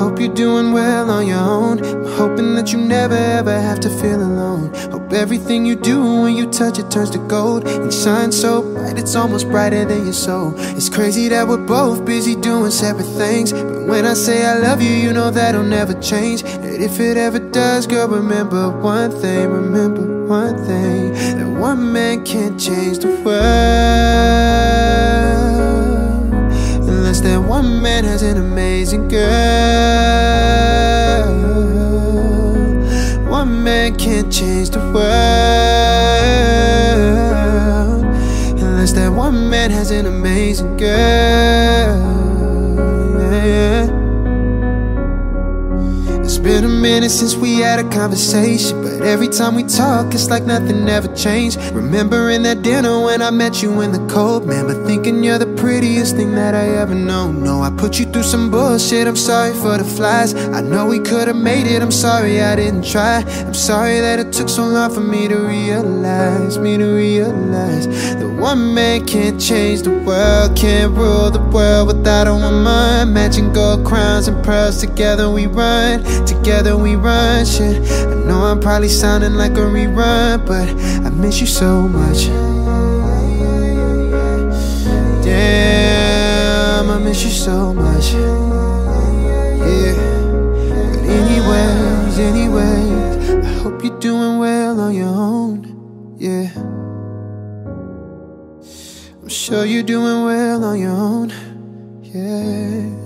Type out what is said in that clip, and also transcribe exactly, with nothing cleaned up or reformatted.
Hope you're doing well on your own. I'm hoping that you never ever have to feel alone. Hope everything you do, when you touch it, turns to gold and shines so bright it's almost brighter than your soul. It's crazy that we're both busy doing separate things, but when I say I love you, you know that'll never change. And if it ever does, girl, remember one thing, remember one thing, that one man can't change the world unless that one man has an amazing girl. One man can't change the world unless that one man has an amazing girl. Yeah. It's been a minute since we had a conversation, but every time we talk, it's like nothing ever changed. Remembering that dinner when I met you in the cold, man, but thinking you're the prettiest thing that I ever know. No, I put you through some bullshit, I'm sorry for the flies. I know we could've made it, I'm sorry I didn't try. I'm sorry that it took so long for me to realize, me to realize that one man can't change the world, can't rule the world without a woman. Matching gold crowns and pearls, together we run, together we run shit. I know I'm probably sounding like a rerun, but I miss you so much. Damn, I miss you so much. Yeah. But anyways, anyways, I hope you're doing well on your own. Yeah. I'm sure you're doing well on your own. Yeah.